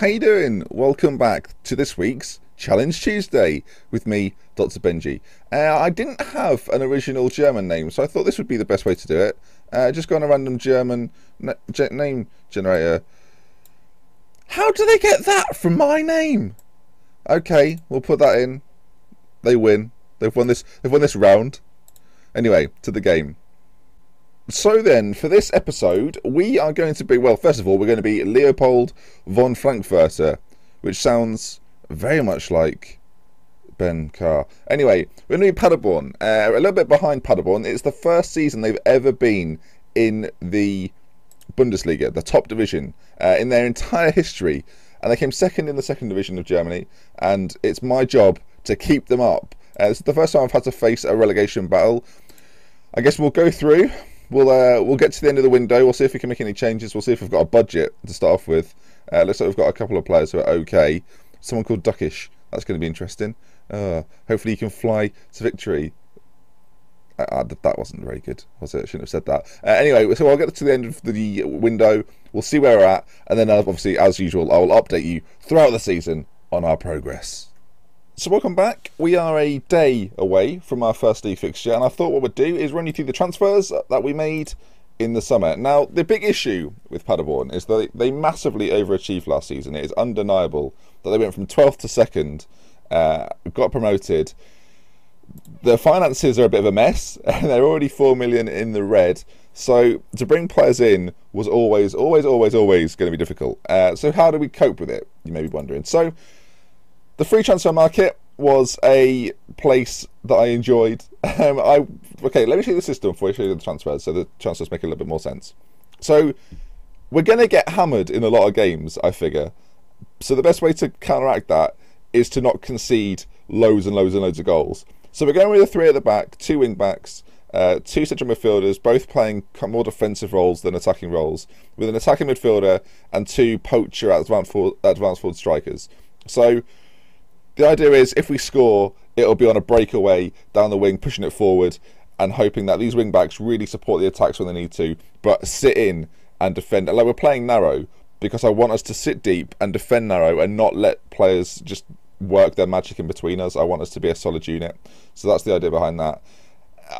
How you doing? Welcome back to this week's Challenge Tuesday with me, Dr. Benji. I didn't have an original German name, so I thought this would be the best way to do it. Just go on a random German name generator. How do they get that from my name? Okay, we'll put that in. They win. They've won this round. Anyway, to the game. So then, for this episode, we are going to be, well, first of all, we're going to be Leopold von Frankfurter, which sounds very much like Ben Carr. Anyway, we're going to be Paderborn, a little bit behind Paderborn. It's the first season they've ever been in the Bundesliga, the top division, in their entire history. And they came second in the second division of Germany, and it's my job to keep them up. This is the first time I've had to face a relegation battle. I guess we'll go through. We'll get to the end of the window. We'll see if we can make any changes. We'll see if we've got a budget to start off with. Looks like we've got a couple of players who are okay. Someone called Duckish. That's going to be interesting. Hopefully he can fly to victory. That wasn't very good, was it? I shouldn't have said that. Anyway, so I'll get to the end of the window. We'll see where we're at. And then, obviously, as usual, I will update you throughout the season on our progress. So welcome back. We are a day away from our first league fixture, and I thought what we'd do is run you through the transfers that we made in the summer. Now, the big issue with Paderborn is that they massively overachieved last season. It is undeniable that they went from 12th to 2nd, got promoted. Their finances are a bit of a mess, and they're already $4 million in the red. So to bring players in was always going to be difficult. So how do we cope with it, you may be wondering. So the free transfer market was a place that I enjoyed. Okay, let me show you the system before I show you the transfers, so the transfers make a little bit more sense. So we're going to get hammered in a lot of games, I figure. So the best way to counteract that is to not concede loads and loads and loads of goals. So we're going with a three at the back, two wing backs, two central midfielders, both playing more defensive roles than attacking roles, with an attacking midfielder and two poacher advanced forward strikers. So the idea is, if we score, it'll be on a breakaway down the wing, pushing it forward and hoping that these wing backs really support the attacks when they need to, but sit in and defend. Like, we're playing narrow because I want us to sit deep and defend narrow and not let players just work their magic in between us. I want us to be a solid unit. So that's the idea behind that.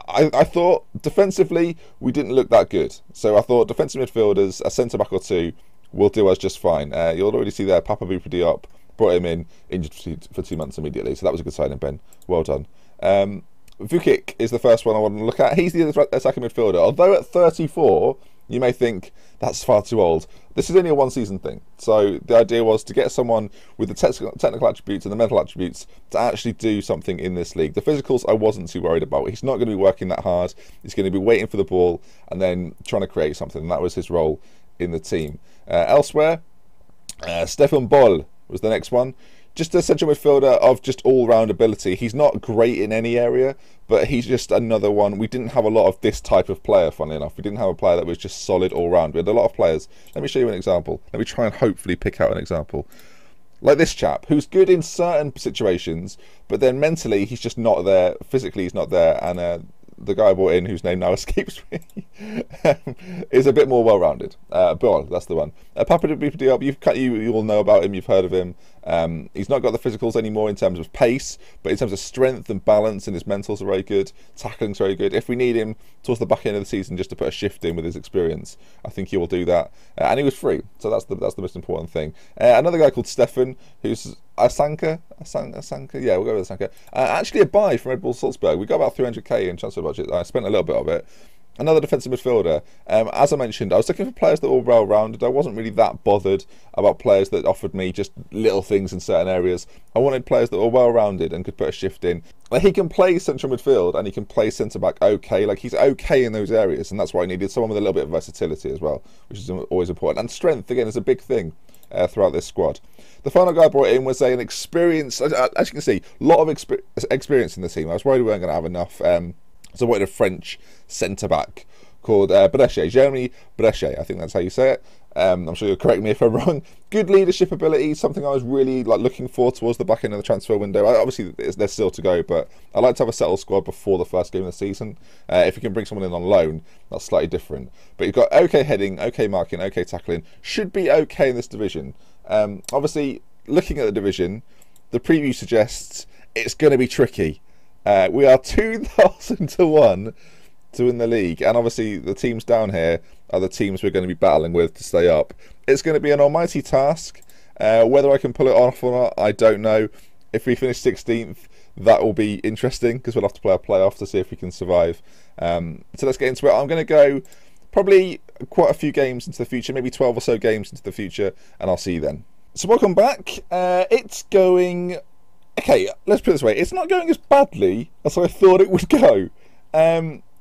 I thought defensively we didn't look that good. So I thought defensive midfielders, a centre-back or two, will do us just fine. You'll already see there, Papa Vipidiop. Brought him in, injured for 2 months immediately, so that was a good signing, Ben. Well done. Vukic is the first one I want to look at. He's the attacking midfielder. Although at 34, you may think that's far too old. This is only a one-season thing. So the idea was to get someone with the technical attributes and the mental attributes to actually do something in this league. The physicals I wasn't too worried about. He's not going to be working that hard. He's going to be waiting for the ball and then trying to create something. And that was his role in the team. Elsewhere, Stefan Boll was the next one. Just a central midfielder of just all-round ability. He's not great in any area, but he's just another one. We didn't have a lot of this type of player, funnily enough. We didn't have a player that was just solid all-round. We had a lot of players. Let me show you an example. Let me try and hopefully pick out an example. Like this chap, who's good in certain situations, but then mentally he's just not there. Physically he's not there, and the guy I brought in, whose name now escapes me, is a bit more well-rounded. Boll, that's the one. Papa Diop, you all know about him, you've heard of him. He's not got the physicals anymore in terms of pace, but in terms of strength and balance, and his mentals are very good, tackling's very good. If we need him towards the back end of the season just to put a shift in with his experience, I think he will do that. And he was free, so that's the most important thing. Another guy called Stefan, who's Asanka, yeah, we'll go with Asanka. Actually a buy from Red Bull Salzburg. We got about 300k in transfer budget. I spent a little bit of it. Another defensive midfielder. As I mentioned, I was looking for players that were well-rounded. I wasn't really that bothered about players that offered me just little things in certain areas. I wanted players that were well-rounded and could put a shift in. Like, he can play central midfield and he can play centre-back okay. Like, he's okay in those areas, and that's why I needed someone with a little bit of versatility as well, which is always important. And strength, again, is a big thing throughout this squad. The final guy I brought in was an experience, as you can see, a lot of experience in the team. I was worried we weren't going to have enough. So I wanted a French centre-back called Brechet, Jeremy Brechet, I think that's how you say it. I'm sure you'll correct me if I'm wrong. Good leadership ability, something I was really looking for towards the back end of the transfer window. Obviously, there's still to go, but I like to have a settled squad before the first game of the season. If you can bring someone in on loan, that's slightly different. But you've got okay heading, okay marking, okay tackling. Should be okay in this division. Obviously, looking at the division, the preview suggests it's going to be tricky. We are 2,000 to 1 to win the league, and obviously the teams down here are the teams we're going to be battling with to stay up. It's going to be an almighty task. Whether I can pull it off or not, I don't know. If we finish 16th, that will be interesting because we'll have to play a playoff to see if we can survive. So let's get into it. I'm going to go probably quite a few games into the future, maybe 12 or so games into the future, and I'll see you then. So welcome back. It's going... Okay, let's put it this way. It's not going as badly as I thought it would go.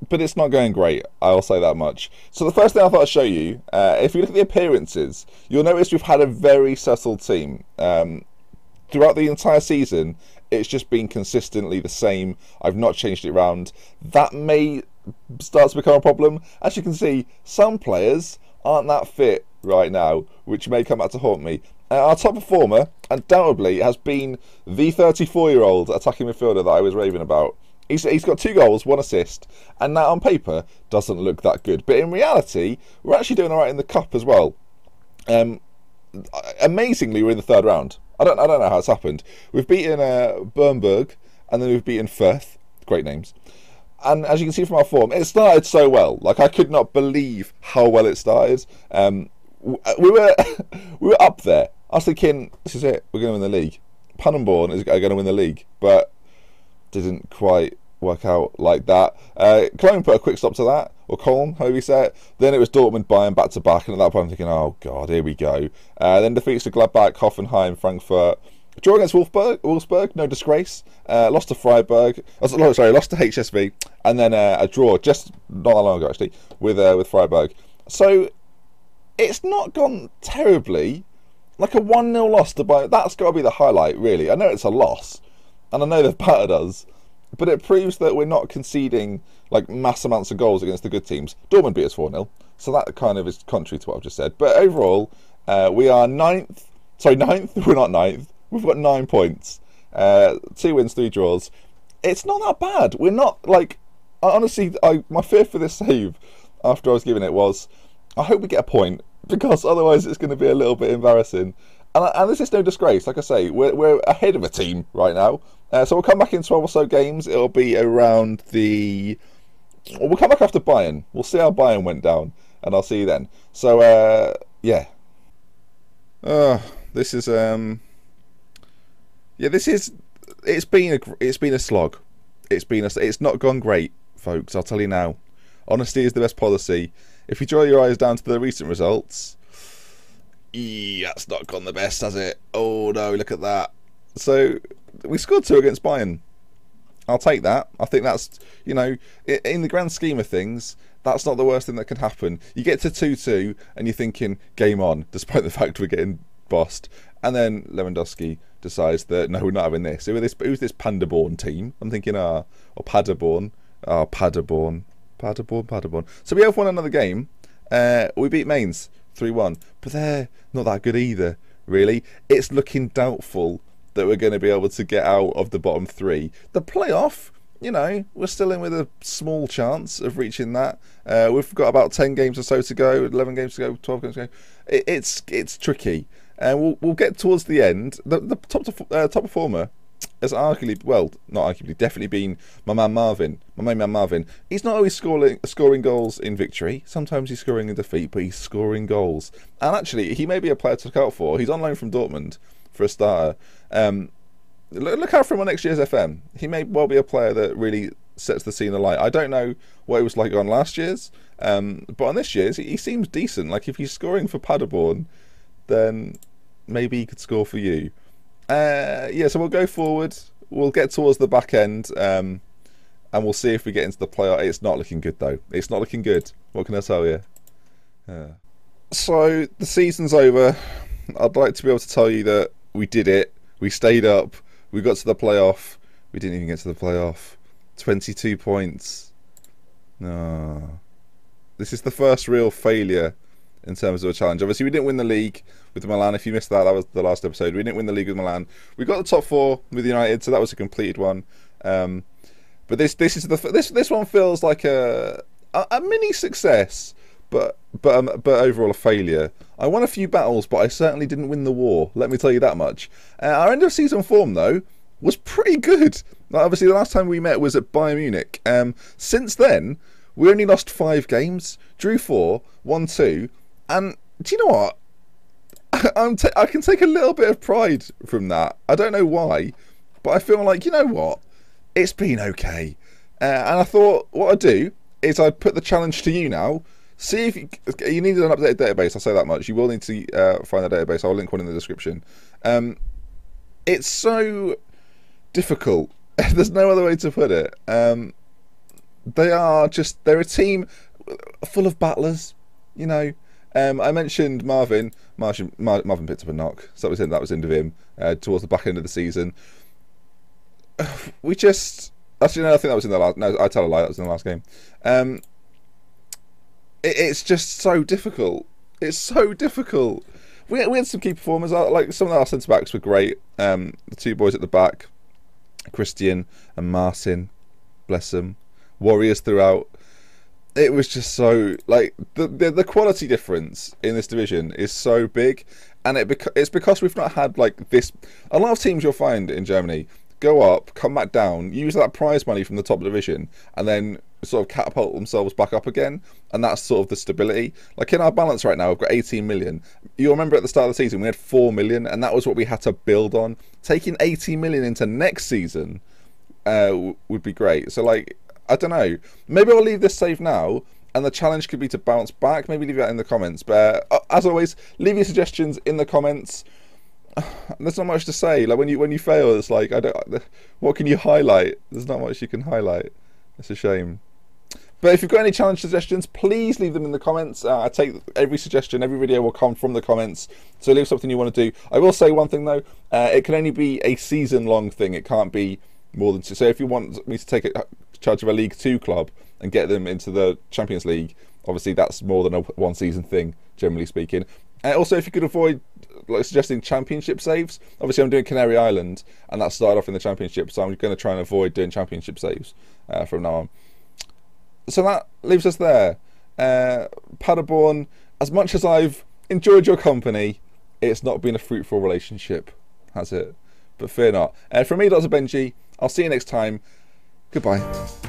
But it's not going great, I'll say that much. So the first thing I thought I'd show you, if you look at the appearances, you'll notice we've had a very settled team. Throughout the entire season, it's just been consistently the same. I've not changed it around. That may start to become a problem. As you can see, some players aren't that fit right now, which may come back to haunt me. Our top performer, undoubtedly, has been the 34-year-old attacking midfielder that I was raving about. He's got 2 goals, 1 assist, and that on paper doesn't look that good. But in reality, we're actually doing all right in the cup as well. Amazingly, we're in the 3rd round. I don't know how it's happened. We've beaten Bernburg, and then we've beaten Firth. Great names. And as you can see from our form, it started so well. Like, I could not believe how well it started. We were up there. I was thinking, this is it. We're going to win the league. Paderborn is going to win the league, but didn't quite work out like that. Cologne put a quick stop to that, or Cologne, however you say it. Then it was Dortmund, Bayern back to back, and at that point I'm thinking, oh god, here we go. Then defeats to Gladbach, Hoffenheim, Frankfurt. Draw against Wolfsburg, no disgrace. Lost to Freiburg. Sorry, lost to HSV, and then a draw just not that long ago actually with Freiburg. So it's not gone terribly. Like a 1-0 loss to Bayern, that's got to be the highlight really. I know it's a loss, and I know they've battered us, but it proves that we're not conceding like mass amounts of goals against the good teams. Dortmund beat us 4-0, so that kind of is contrary to what I've just said. But overall, we are 9th. Sorry, 9th. We're not 9th. We've got 9 points. 2 wins, 3 draws. It's not that bad. We're not like... Honestly, my fear for this save after I was giving it was, I hope we get a point, because otherwise it's going to be a little bit embarrassing. And this is no disgrace. Like I say, we're ahead of a team right now. So we'll come back in 12 or so games. It'll be around the... We'll come back after Bayern. We'll see how Bayern went down, and I'll see you then. So, yeah. This is... Yeah, this is... It's been a slog. It's not gone great, folks. I'll tell you now. Honesty is the best policy. If you draw your eyes down to the recent results... Yeah, that's not gone the best, has it? Oh no, look at that. So we scored 2 against Bayern. I'll take that. I think that's, you know, in the grand scheme of things, that's not the worst thing that can happen. You get to 2-2 and you're thinking game on, despite the fact we're getting bossed. And then Lewandowski decides that no, we're not having this. Who's this Paderborn team? I'm thinking or Paderborn. Oh, Paderborn. So we have won another game. We beat Mainz 3-1, but they're not that good either, really. It's looking doubtful that we're going to be able to get out of the bottom 3. The playoff, you know, we're still in with a small chance of reaching that. We've got about 10 games or so to go, 11 games to go, 12 games to go. It's tricky, and we'll get towards the end. The top performer has arguably, well, not arguably, definitely been my man Marvin, my main man Marvin. He's not always scoring goals in victory. Sometimes he's scoring in defeat, but he's scoring goals. And actually, he may be a player to look out for. He's on loan from Dortmund for a starter. Look out for him on next year's FM. He may well be a player that really sets the scene alight. I don't know what it was like on last year's, but on this year's, he seems decent. Like, if he's scoring for Paderborn, then maybe he could score for you. Yeah, so we'll go forward. We'll get towards the back end, and we'll see if we get into the playoff. It's not looking good, though. It's not looking good. What can I tell you? So the season's over. I'd like to be able to tell you that we did it. We stayed up. We got to the playoff. We didn't even get to the playoff. 22 points. No. This is the first real failure in terms of a challenge. Obviously, we didn't win the league with Milan. If you missed that, that was the last episode. We didn't win the league with Milan. We got the top four with United, so that was a completed one. But this one feels like a mini success, but overall a failure. I won a few battles, but I certainly didn't win the war. Let me tell you that much. Our end of season form though was pretty good. Like, obviously, the last time we met was at Bayern Munich. Since then, we only lost 5 games, drew 4, won 2, and do you know what? I can take a little bit of pride from that. I don't know why, but I feel like, you know what? It's been okay. And I thought what I'd do is I'd put the challenge to you now. See if you needed an updated database. I'll say that much. You will need to find a database. I'll link one in the description. It's so difficult. There's no other way to put it. They are just, they're a team full of battlers, you know. I mentioned Marvin picked up a knock, so that was end of him towards the back end of the season. We just, actually no, I think that was in the last, no, I tell a lie, that was in the last game. It's just so difficult. It's so difficult. We had some key performers, like some of our centre backs were great. The 2 boys at the back, Christian and Martin, bless them. Warriors throughout. It was just so, like, the quality difference in this division is so big, and it's because we've not had like this. A lot of teams you'll find in Germany go up, come back down, use that prize money from the top division, and then sort of catapult themselves back up again, and that's sort of the stability. Like in our balance right now, we've got 18 million. You'll remember at the start of the season we had 4 million, and that was what we had to build on. Taking 18 million into next season would be great. So like, I don't know. Maybe I'll leave this save now, and the challenge could be to bounce back. Maybe leave that in the comments. But as always, leave your suggestions in the comments. There's not much to say. Like when you fail, it's like I don't. What can you highlight? There's not much you can highlight. It's a shame. But if you've got any challenge suggestions, please leave them in the comments. I take every suggestion, every video will come from the comments. So leave something you want to do. I will say one thing though. It can only be a season-long thing. It can't be more than 2. So if you want me to take it. Charge of a League 2 club and get them into the Champions League, obviously that's more than a one-season thing, generally speaking. And also, if you could avoid like suggesting Championship saves, obviously I'm doing Canary Island, and that started off in the Championship, so I'm going to try and avoid doing Championship saves from now on. So that leaves us there. Paderborn, as much as I've enjoyed your company, it's not been a fruitful relationship, has it? But fear not. From me, Dr. Benji, I'll see you next time. Goodbye.